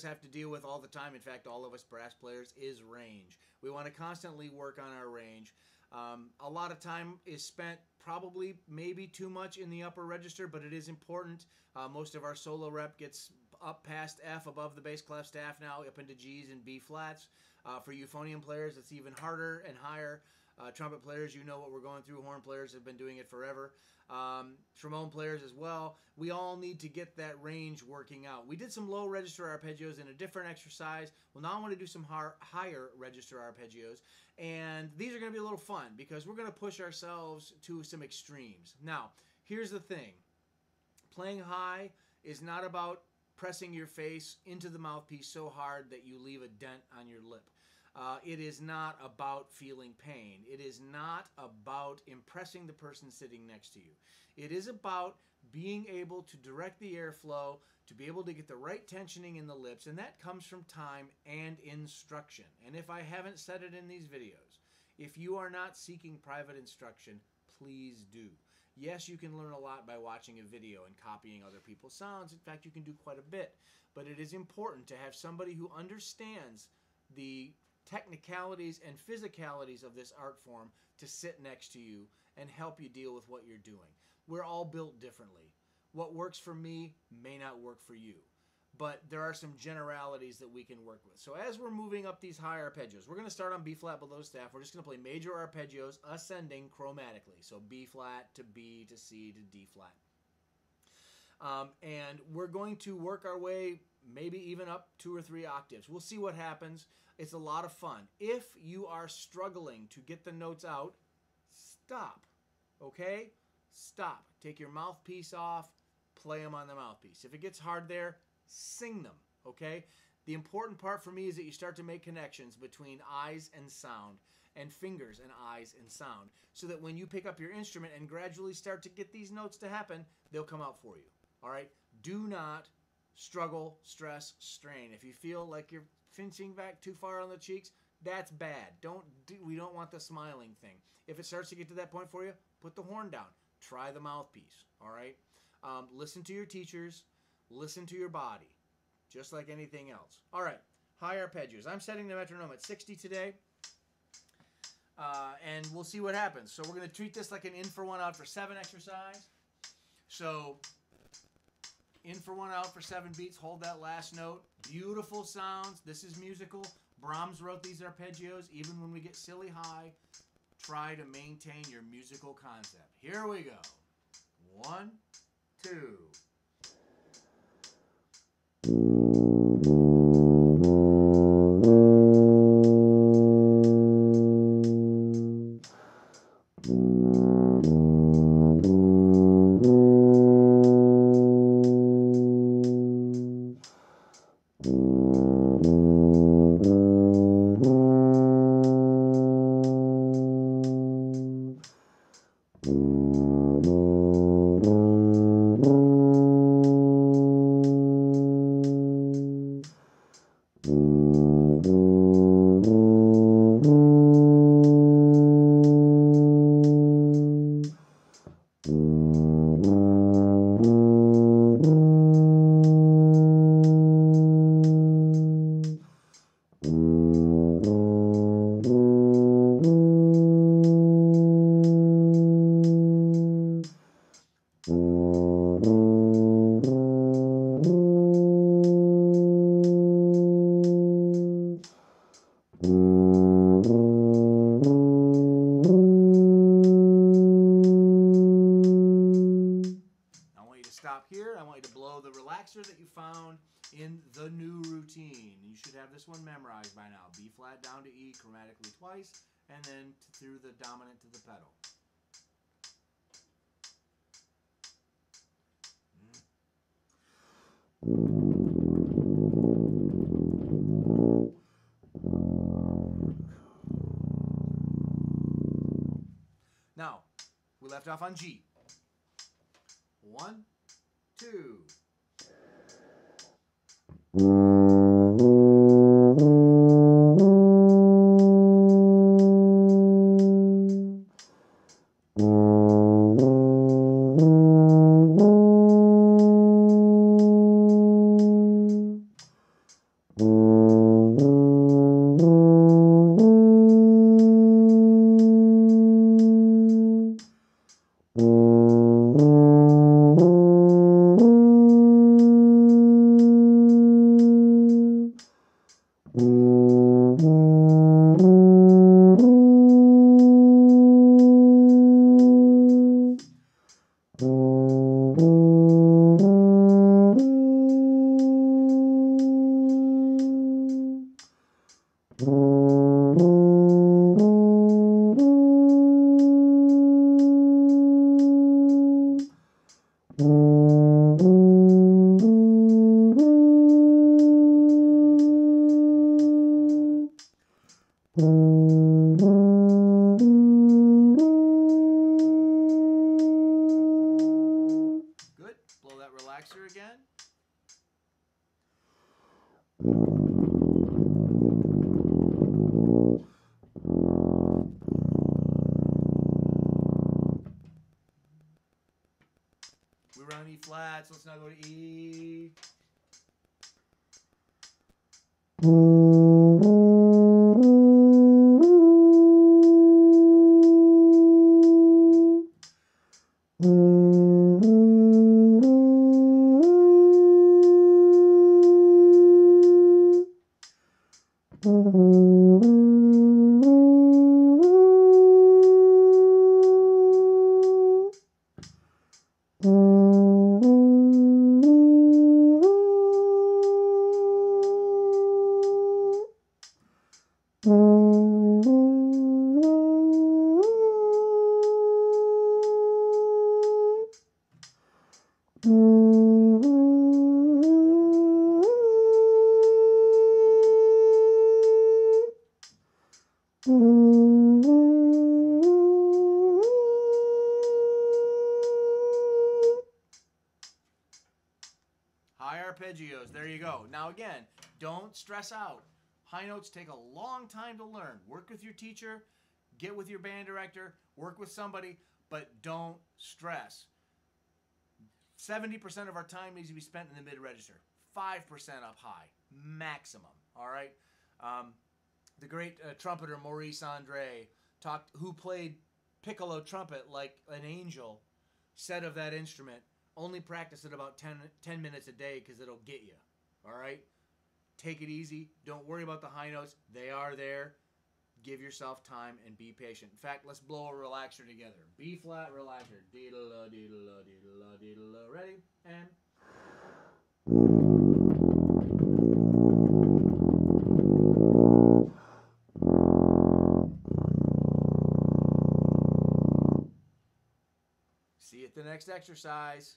players have to deal with all the time, in fact all of us brass players, is range. We want to constantly work on our range. A lot of time is spent probably maybe too much in the upper register, but it is important. Most of our solo rep gets up past F, above the bass clef staff now, up into G's and B flats. For euphonium players, it's even harder and higher. Trumpet players, you know what we're going through. Horn players have been doing it forever. Trombone players as well. We all need to get that range working out. We did some low register arpeggios in a different exercise. Well, now I want to do some higher register arpeggios. And these are going to be a little fun because we're going to push ourselves to some extremes. Now, here's the thing. Playing high is not about pressing your face into the mouthpiece so hard that you leave a dent on your lip. It is not about feeling pain. It is not about impressing the person sitting next to you. It is about being able to direct the airflow, to be able to get the right tensioning in the lips, and that comes from time and instruction. And if I haven't said it in these videos, if you are not seeking private instruction, please do. Yes, you can learn a lot by watching a video and copying other people's sounds. In fact, you can do quite a bit. But it is important to have somebody who understands the technicalities and physicalities of this art form to sit next to you and help you deal with what you're doing. We're all built differently. What works for me may not work for you. But there are some generalities that we can work with. So as we're moving up these high arpeggios, we're going to start on B-flat below staff. We're just going to play major arpeggios ascending chromatically. So B-flat to B to C to D-flat. And we're going to work our way maybe even up 2 or 3 octaves. We'll see what happens. It's a lot of fun. If you are struggling to get the notes out, stop. Okay? Stop. Take your mouthpiece off. Play them on the mouthpiece. If it gets hard there, sing them, okay? The important part for me is that you start to make connections between eyes and sound, and fingers and eyes and sound, so that when you pick up your instrument and gradually start to get these notes to happen, they'll come out for you, all right? Do not struggle, stress, strain. If you feel like you're pinching back too far on the cheeks, that's bad. We don't want the smiling thing. If it starts to get to that point for you, put the horn down. Try the mouthpiece, all right? Listen to your teachers. Listen to your body, just like anything else. All right, high arpeggios. I'm setting the metronome at 60 today, and we'll see what happens. So we're going to treat this like an in for one, out for seven exercise. So in for one, out for 7 beats. Hold that last note. Beautiful sounds. This is musical. Brahms wrote these arpeggios. Even when we get silly high, try to maintain your musical concept. Here we go. 1, 2. That you found in the new routine. You should have this one memorized by now. B flat down to E chromatically twice, and then through the dominant to the pedal. Now, we left off on G. 1, 2. flat, so let's now go to E. High arpeggios, there you go. Now again, don't stress out. High notes take a long time to learn. Work with your teacher, get with your band director, work with somebody, but don't stress. 70% of our time needs to be spent in the mid-register, 5% up high, maximum, all right? The great trumpeter Maurice André, who played piccolo trumpet like an angel, said of that instrument, only practice it about 10 minutes a day because it'll get you, all right? Take it easy. Don't worry about the high notes. They are there. Give yourself time and be patient. In fact, let's blow a relaxer together. B flat relaxer. Deedle-la, deedle-la, deedle-la, deedle-la. Ready? And... see you at the next exercise.